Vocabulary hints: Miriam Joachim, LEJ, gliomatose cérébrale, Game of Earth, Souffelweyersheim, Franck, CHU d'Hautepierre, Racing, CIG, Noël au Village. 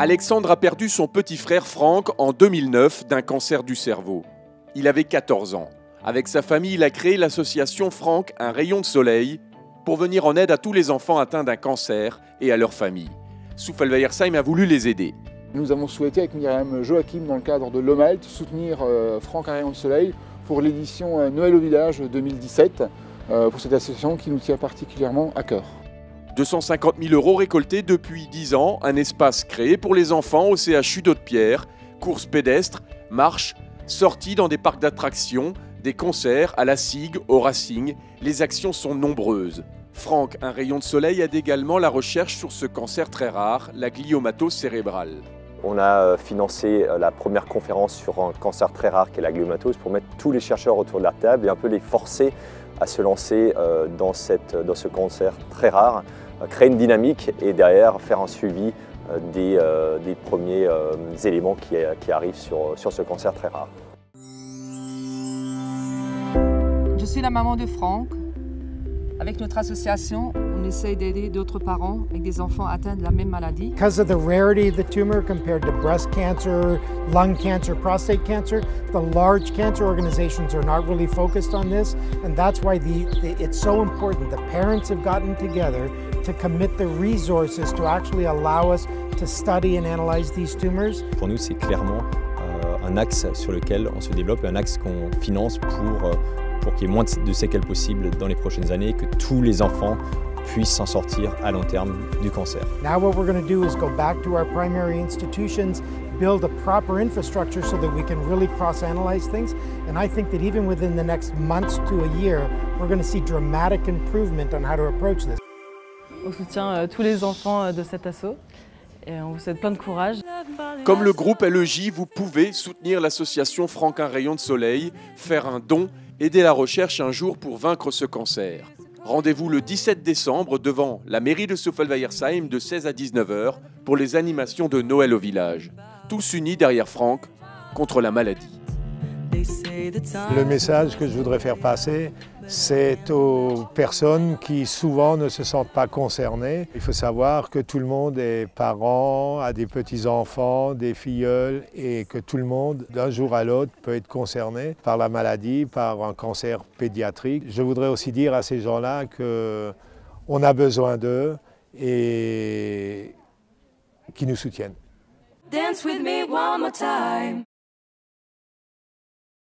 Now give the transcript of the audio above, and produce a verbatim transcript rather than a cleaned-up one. Alexandre a perdu son petit frère Franck en deux mille neuf d'un cancer du cerveau. Il avait quatorze ans. Avec sa famille, il a créé l'association Franck, un rayon de soleil, pour venir en aide à tous les enfants atteints d'un cancer et à leur famille. Souffelweyersheim a voulu les aider. Nous avons souhaité, avec Miriam Joachim, dans le cadre de l'O M A L T, soutenir euh, Franck, un rayon de soleil pour l'édition euh, Noël au village deux mille dix-sept, euh, pour cette association qui nous tient particulièrement à cœur. deux cent cinquante mille euros récoltés depuis dix ans, un espace créé pour les enfants au C H U d'Hautepierre, courses pédestres, marches, sorties dans des parcs d'attractions, des concerts à la C I G, au Racing, les actions sont nombreuses. Franck, un rayon de soleil, aide également la recherche sur ce cancer très rare, la gliomatose cérébrale. On a financé la première conférence sur un cancer très rare qui est la gliomatose pour mettre tous les chercheurs autour de la table et un peu les forcer à se lancer dans, cette, dans ce cancer très rare, créer une dynamique et derrière faire un suivi des, des premiers éléments qui, qui arrivent sur, sur ce cancer très rare. Je suis la maman de Franck. Avec notre association, on essaie d'aider d'autres parents avec des enfants atteints de la même maladie. Because of the rarity of the tumor compared to breast cancer, lung cancer, prostate cancer, the large cancer organizations are not really focused on this, and that's why the, the it's so important. The parents have gotten together to commit the resources to actually allow us to study and analyze these tumors. Pour nous, c'est clairement euh, un axe sur lequel on se développe, un axe qu'on finance pour euh, pour qu'il y ait moins de séquelles possibles dans les prochaines années et que tous les enfants puissent s'en sortir à long terme du cancer. Now what we're going to do is go back to our primary institutions, build a proper infrastructure so that we can really cross-analyze things, and I think that even within the next months to a year, we're going to see dramatic improvement on how to approach this. On soutient euh, tous les enfants euh, de cet assaut et on vous souhaite plein de courage. Comme le groupe L E J, vous pouvez soutenir l'association Franck, un rayon de soleil, faire un don, aider la recherche un jour pour vaincre ce cancer. Rendez-vous le dix-sept décembre devant la mairie de Souffelweyersheim de seize à dix-neuf heures pour les animations de Noël au village. Tous unis derrière Franck contre la maladie. Le message que je voudrais faire passer, c'est aux personnes qui souvent ne se sentent pas concernées. Il faut savoir que tout le monde est parent, a des petits-enfants, des filleuls, et que tout le monde, d'un jour à l'autre, peut être concerné par la maladie, par un cancer pédiatrique. Je voudrais aussi dire à ces gens-là qu'on a besoin d'eux et qu'ils nous soutiennent. Dance with me one more time.